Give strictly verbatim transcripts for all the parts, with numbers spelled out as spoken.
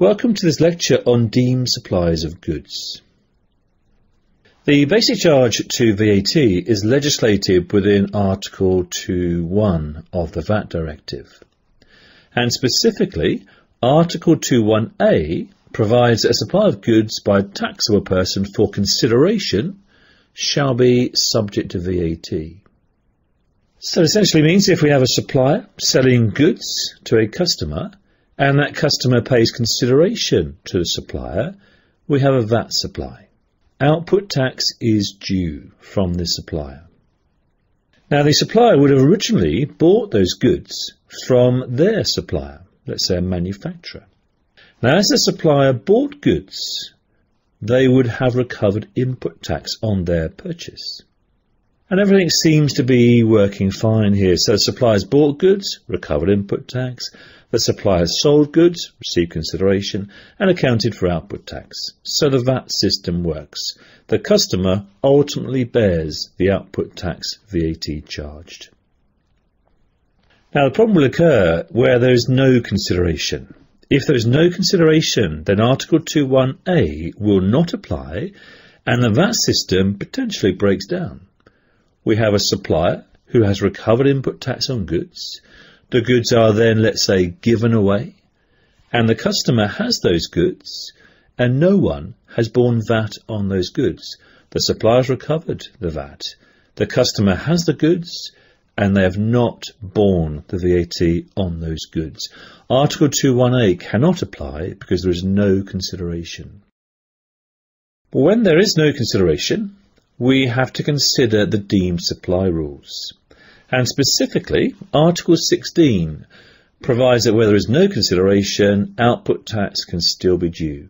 Welcome to this lecture on deemed suppliers of goods. The basic charge to V A T is legislated within Article two point one of the V A T Directive, and specifically Article two point one A provides that a supply of goods by a taxable person for consideration shall be subject to V A T. So it essentially means if we have a supplier selling goods to a customer, and that customer pays consideration to the supplier, we have a V A T supply. Output tax is due from the supplier. Now the supplier would have originally bought those goods from their supplier, let's say a manufacturer. Now as the supplier bought goods, they would have recovered input tax on their purchase. And everything seems to be working fine here. So the supplier's bought goods, recovered input tax. The supplier sold goods, received consideration, and accounted for output tax. So the V A T system works. The customer ultimately bears the output tax V A T charged. Now the problem will occur where there is no consideration. If there is no consideration, then Article two point one A will not apply, and the V A T system potentially breaks down. We have a supplier who has recovered input tax on goods. The goods are then, let's say, given away, and the customer has those goods, and no one has borne V A T on those goods. The supplier's recovered the V A T. The customer has the goods, and they have not borne the V A T on those goods. Article two point one A cannot apply because there is no consideration. But when there is no consideration, we have to consider the deemed supply rules. And specifically, Article sixteen provides that where there is no consideration, output tax can still be due.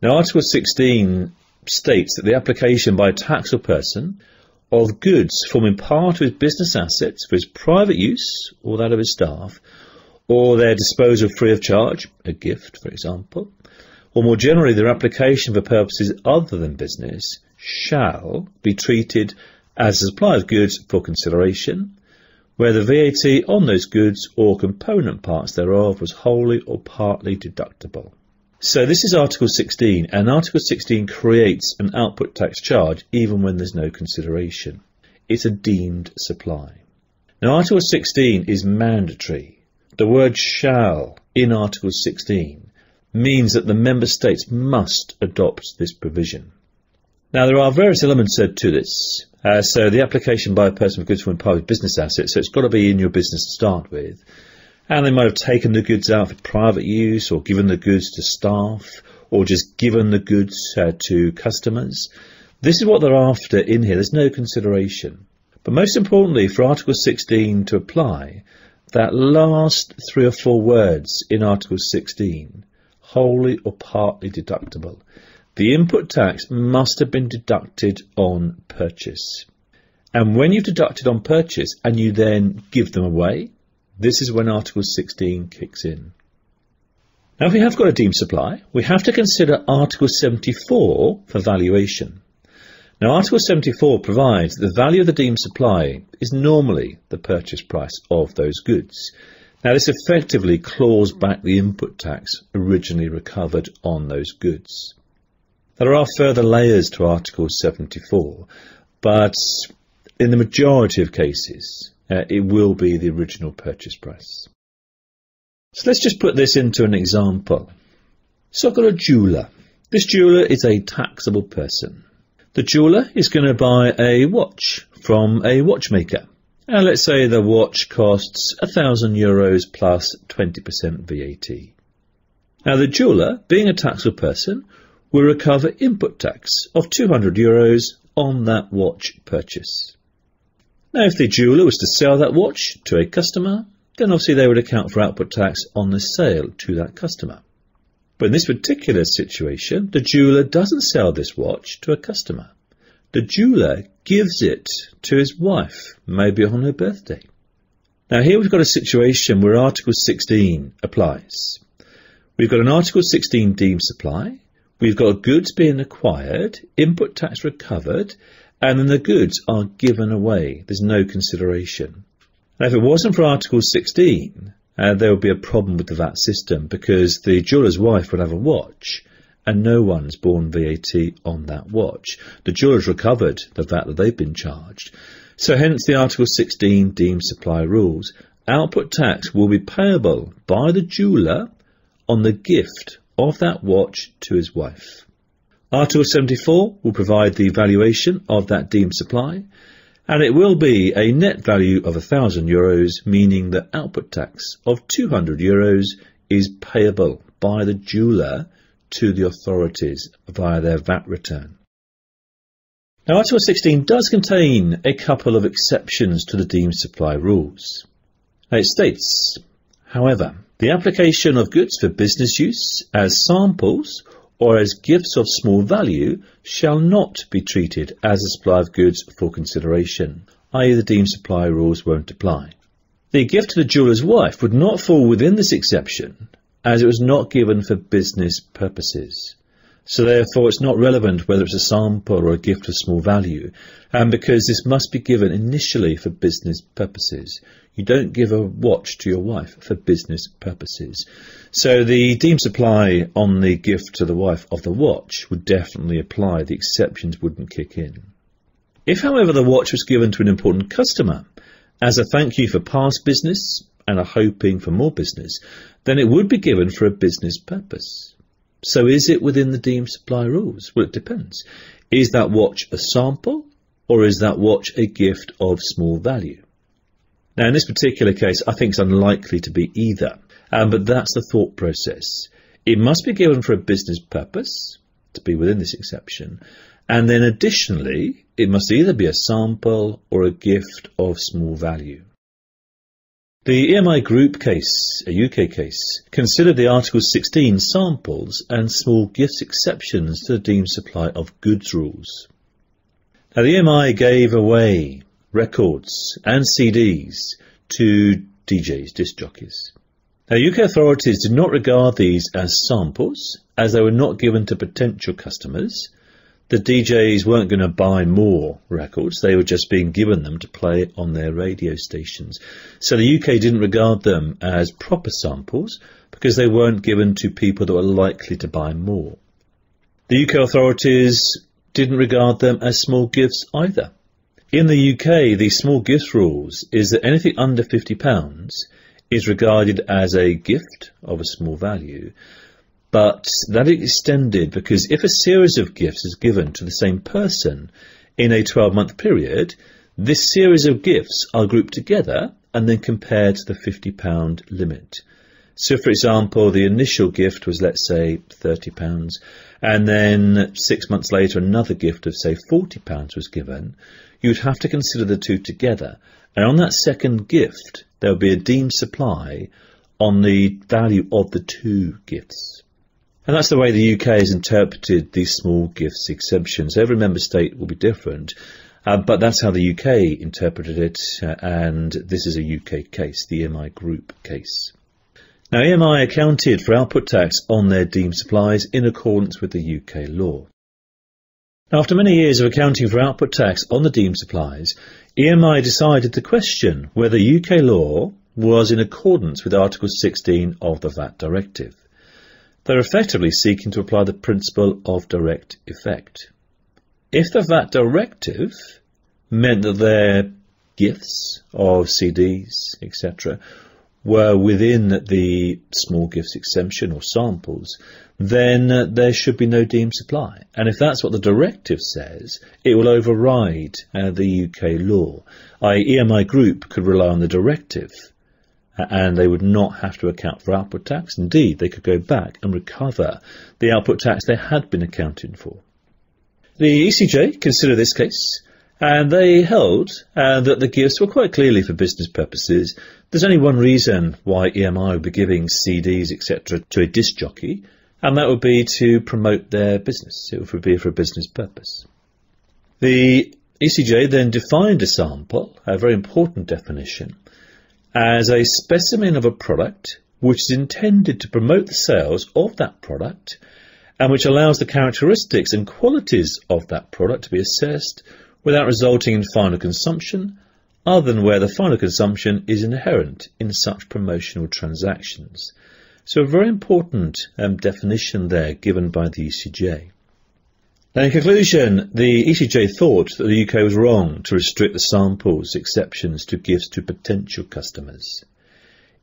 Now, Article sixteen states that the application by a taxable person of goods forming part of his business assets for his private use or that of his staff, or their disposal free of charge, a gift, for example, or more generally their application for purposes other than business, shall be treated as a supply of goods for consideration, where the V A T on those goods or component parts thereof was wholly or partly deductible. So this is Article sixteen, and Article sixteen creates an output tax charge even when there's no consideration. It's a deemed supply. Now Article sixteen is mandatory. The word shall in Article sixteen means that the member states must adopt this provision. Now there are various elements to this. Uh, so the application by a person for goods from part of business assets, so it's got to be in your business to start with. And they might have taken the goods out for private use, or given the goods to staff, or just given the goods uh, to customers. This is what they're after in here. There's no consideration. But most importantly, for Article sixteen to apply, that last three or four words in Article sixteen, wholly or partly deductible. The input tax must have been deducted on purchase. And when you've deducted on purchase and you then give them away, this is when Article sixteen kicks in. Now if we have got a deemed supply, we have to consider Article seventy-four for valuation. Now Article seventy-four provides that the value of the deemed supply is normally the purchase price of those goods. Now this effectively claws back the input tax originally recovered on those goods. There are further layers to Article seventy-four, but in the majority of cases, uh, it will be the original purchase price. So let's just put this into an example. So I've got a jeweller. This jeweller is a taxable person. The jeweller is going to buy a watch from a watchmaker. And let's say the watch costs one thousand euros plus twenty percent V A T. Now the jeweller, being a taxable person, will recover input tax of two hundred euros on that watch purchase. Now if the jeweller was to sell that watch to a customer, then obviously they would account for output tax on the sale to that customer. But in this particular situation, the jeweller doesn't sell this watch to a customer. The jeweller gives it to his wife, maybe on her birthday. Now here we've got a situation where Article sixteen applies. We've got an Article sixteen deemed supply. We've got goods being acquired, input tax recovered, and then the goods are given away. There's no consideration. Now, if it wasn't for Article sixteen, uh, there would be a problem with the V A T system, because the juror's wife would have a watch and no one's borne V A T on that watch. The jurors recovered the V A T that they've been charged. So hence the Article sixteen deemed supply rules. Output tax will be payable by the jeweller on the gift of that watch to his wife. Article seventy-four will provide the valuation of that deemed supply, and it will be a net value of one thousand euros, meaning that output tax of two hundred euros is payable by the jeweller to the authorities via their V A T return. Now, Article sixteen does contain a couple of exceptions to the deemed supply rules. Now, it states, however, the application of goods for business use as samples or as gifts of small value shall not be treated as a supply of goods for consideration, that is the deemed supply rules won't apply. The gift to the jeweller's wife would not fall within this exception, as it was not given for business purposes. So therefore it's not relevant whether it's a sample or a gift of small value, and because this must be given initially for business purposes. You don't give a watch to your wife for business purposes. So the deemed supply on the gift to the wife of the watch would definitely apply. The exceptions wouldn't kick in. If, however, the watch was given to an important customer as a thank you for past business and are hoping for more business, then it would be given for a business purpose. So is it within the deemed supply rules? Well, it depends. Is that watch a sample, or is that watch a gift of small value? Now, in this particular case, I think it's unlikely to be either, um, but that's the thought process. It must be given for a business purpose to be within this exception, and then additionally, it must either be a sample or a gift of small value. The E M I Group case, a U K case, considered the Article sixteen samples and small gifts exceptions to the deemed supply of goods rules. Now, the E M I gave away records and C Ds to D Js, disc jockeys. Now, U K authorities did not regard these as samples, as they were not given to potential customers. The D Js weren't going to buy more records, they were just being given them to play on their radio stations. So the U K didn't regard them as proper samples because they weren't given to people that were likely to buy more. The U K authorities didn't regard them as small gifts either. In the U K, the small gifts rules is that anything under fifty pounds is regarded as a gift of a small value. But that is extended because if a series of gifts is given to the same person in a twelve-month period, this series of gifts are grouped together and then compared to the fifty pound limit. So, for example, the initial gift was, let's say, thirty pounds, and then six months later another gift of, say, forty pounds was given. You'd have to consider the two together, and on that second gift there would be a deemed supply on the value of the two gifts. And that's the way the U K has interpreted these small gifts exemptions. Every member state will be different, uh, but that's how the U K interpreted it, uh, and this is a U K case, the E M I Group case. Now, E M I accounted for output tax on their deemed supplies in accordance with the U K law. Now, after many years of accounting for output tax on the deemed supplies, E M I decided to question whether U K law was in accordance with Article sixteen of the V A T Directive. They're effectively seeking to apply the principle of direct effect. If the V A T directive meant that their gifts of C Ds, et cetera, were within the small gifts exemption or samples, then uh, there should be no deemed supply. And if that's what the directive says, it will override uh, the U K law. that is E M I Group could rely on the directive, and they would not have to account for output tax. Indeed, they could go back and recover the output tax they had been accounting for. The E C J considered this case, and they held uh, that the gifts were quite clearly for business purposes. There's only one reason why E M I would be giving C Ds, et cetera, to a disc jockey, and that would be to promote their business. It would be for a business purpose. The E C J then defined a sample, a very important definition, as a specimen of a product which is intended to promote the sales of that product and which allows the characteristics and qualities of that product to be assessed without resulting in final consumption other than where the final consumption is inherent in such promotional transactions. So a very important um, definition there given by the E C J. Now, in conclusion, the E C J thought that the U K was wrong to restrict the samples exceptions to gifts to potential customers.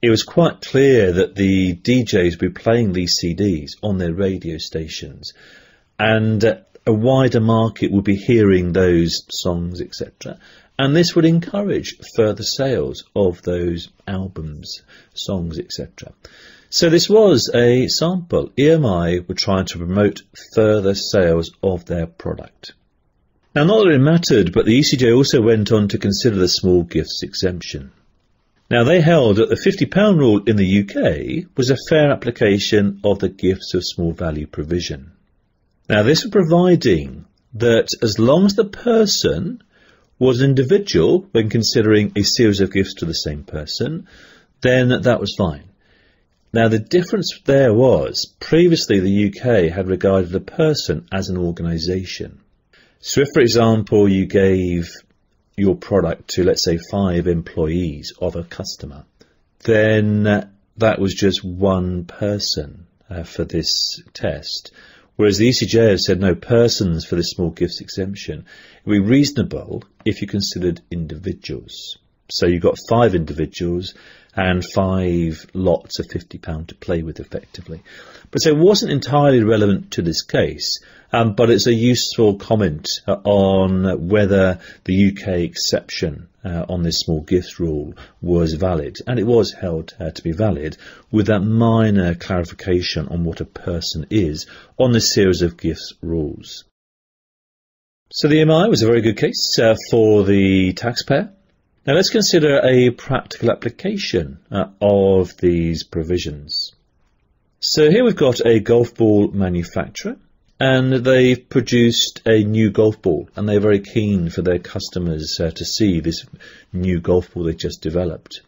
It was quite clear that the D Js would be playing these C Ds on their radio stations, and uh, a wider market would be hearing those songs, et cetera. And this would encourage further sales of those albums, songs, et cetera. So this was a sample. E M I were trying to promote further sales of their product. Now, not that it mattered, but the E C J also went on to consider the small gifts exemption. Now, they held that the fifty pound rule in the U K was a fair application of the gifts of small value provision. Now, this was providing that as long as the person was an individual when considering a series of gifts to the same person, then that was fine. Now, the difference there was, previously the U K had regarded a person as an organisation. So if, for example, you gave your product to, let's say, five employees of a customer, then that was just one person uh, for this test. Whereas the E C J has said no persons for this small gifts exemption. It would be reasonable if you considered individuals. So you've got five individuals and five lots of fifty pound to play with effectively. But so it wasn't entirely relevant to this case, um, but it's a useful comment uh, on whether the U K exception uh, on this small gifts rule was valid. And it was held uh, to be valid with that minor clarification on what a person is on the series of gifts rules. So the E M I was a very good case uh, for the taxpayer. Now let's consider a practical application uh, of these provisions. So here we've got a golf ball manufacturer, and they've produced a new golf ball, and they're very keen for their customers uh, to see this new golf ball they've just developed.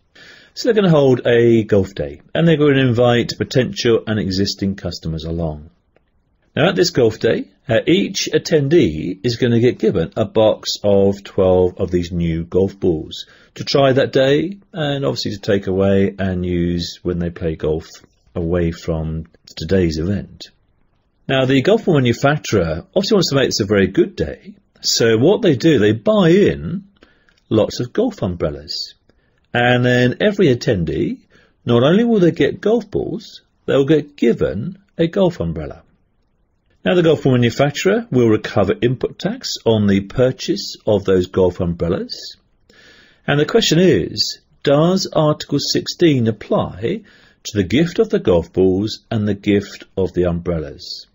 So they're going to hold a golf day, and they're going to invite potential and existing customers along. Now at this golf day, uh, each attendee is going to get given a box of twelve of these new golf balls to try that day, and obviously to take away and use when they play golf away from today's event. Now the golf ball manufacturer obviously wants to make this a very good day, so what they do, they buy in lots of golf umbrellas, and then every attendee, not only will they get golf balls, they'll get given a golf umbrella. Now the golf ball manufacturer will recover input tax on the purchase of those golf umbrellas. And the question is, does Article sixteen apply to the gift of the golf balls and the gift of the umbrellas?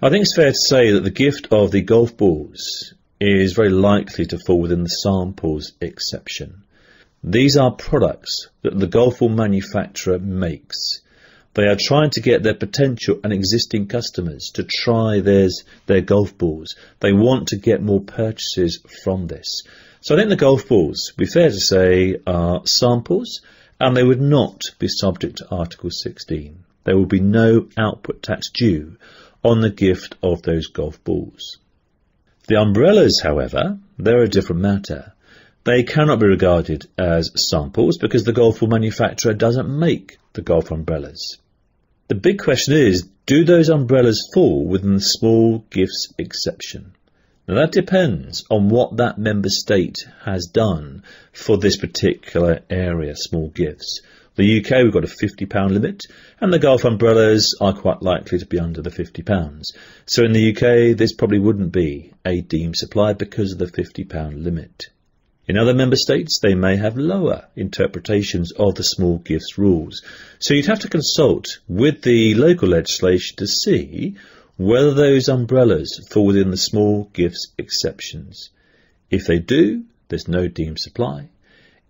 I think it's fair to say that the gift of the golf balls is very likely to fall within the samples exception. These are products that the golf ball manufacturer makes. They are trying to get their potential and existing customers to try theirs, their golf balls. They want to get more purchases from this. So I think the golf balls, be fair to say, are samples, and they would not be subject to Article sixteen. There will be no output tax due on the gift of those golf balls. The umbrellas, however, they're a different matter. They cannot be regarded as samples because the golf ball manufacturer doesn't make the golf umbrellas. The big question is, do those umbrellas fall within the small gifts exception? Now that depends on what that member state has done for this particular area, small gifts. The U K, we've got a fifty pound limit, and the golf umbrellas are quite likely to be under the fifty pounds. So in the U K, this probably wouldn't be a deemed supply because of the fifty pound limit. In other member states, they may have lower interpretations of the small gifts rules. So you'd have to consult with the local legislation to see whether those umbrellas fall within the small gifts exceptions. If they do, there's no deemed supply.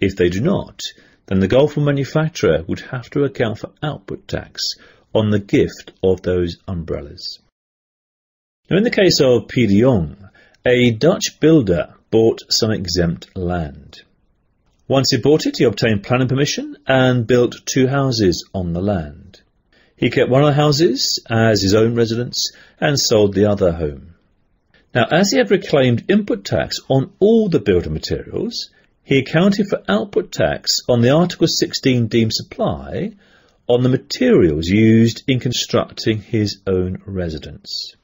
If they do not, then the golf ball manufacturer would have to account for output tax on the gift of those umbrellas. Now, in the case of Pieter Jong, a Dutch builder bought some exempt land. Once he bought it, he obtained planning permission and built two houses on the land. He kept one of the houses as his own residence and sold the other home. Now, as he had reclaimed input tax on all the building materials, he accounted for output tax on the Article sixteen deemed supply on the materials used in constructing his own residence.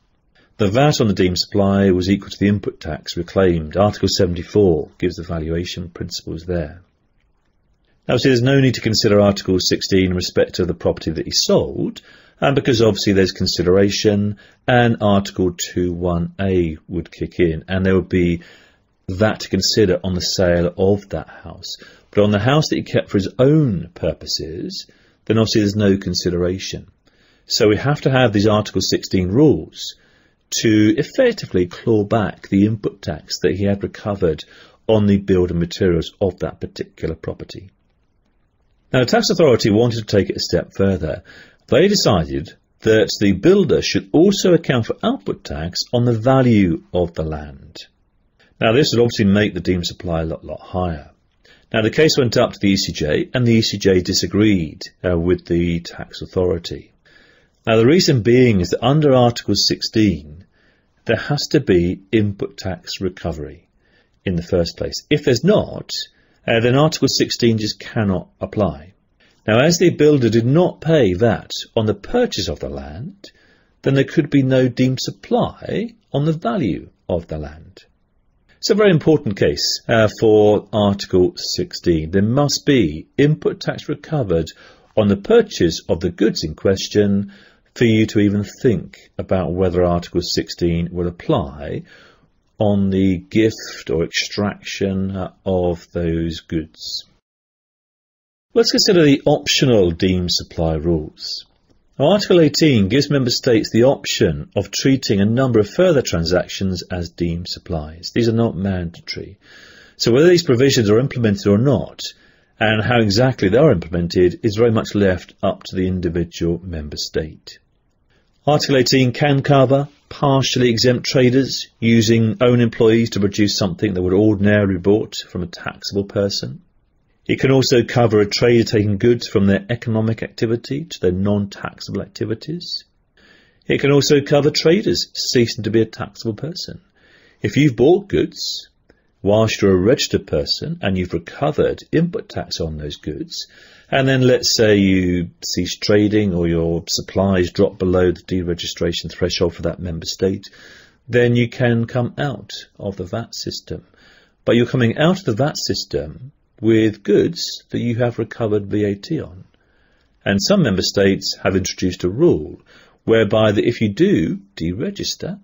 The V A T on the deemed supply was equal to the input tax reclaimed. Article seventy-four gives the valuation principles there. Obviously, there's no need to consider Article sixteen in respect of the property that he sold, and because obviously there's consideration, and Article twenty-one A would kick in, and there would be that to consider on the sale of that house. But on the house that he kept for his own purposes, then obviously there's no consideration. So we have to have these Article sixteen rules to effectively claw back the input tax that he had recovered on the building materials of that particular property. Now, the tax authority wanted to take it a step further. They decided that the builder should also account for output tax on the value of the land. Now, this would obviously make the deemed supply a lot, lot higher. Now, the case went up to the E C J, and the E C J disagreed uh, with the tax authority. Now, the reason being is that under Article sixteen, there has to be input tax recovery in the first place. If there's not, uh, then Article sixteen just cannot apply. Now, as the builder did not pay V A T on the purchase of the land, then there could be no deemed supply on the value of the land. It's a very important case uh, for Article sixteen. There must be input tax recovered on the purchase of the goods in question for you to even think about whether Article sixteen will apply on the gift or extraction of those goods. Let's consider the optional deemed supply rules. Article eighteen gives Member States the option of treating a number of further transactions as deemed supplies. These are not mandatory. So whether these provisions are implemented or not, and how exactly they are implemented, is very much left up to the individual Member State. Article eighteen can cover partially exempt traders using own employees to produce something that would ordinarily be bought from a taxable person. It can also cover a trader taking goods from their economic activity to their non-taxable activities. It can also cover traders ceasing to be a taxable person. If you've bought goods whilst you're a registered person and you've recovered input tax on those goods, and then let's say you cease trading or your supplies drop below the deregistration threshold for that member state, then you can come out of the V A T system. But you're coming out of the V A T system with goods that you have recovered V A T on. And some member states have introduced a rule whereby that if you do deregister,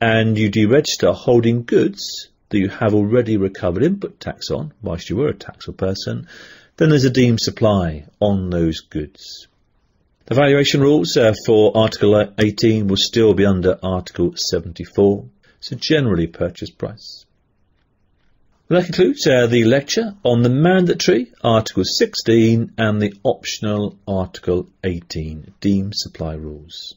and you deregister holding goods that you have already recovered input tax on whilst you were a taxable person, then there's a deemed supply on those goods. The valuation rules uh, for Article eighteen will still be under Article seventy-four, so generally purchase price. Well, that concludes uh, the lecture on the mandatory Article sixteen and the optional Article eighteen deemed supply rules.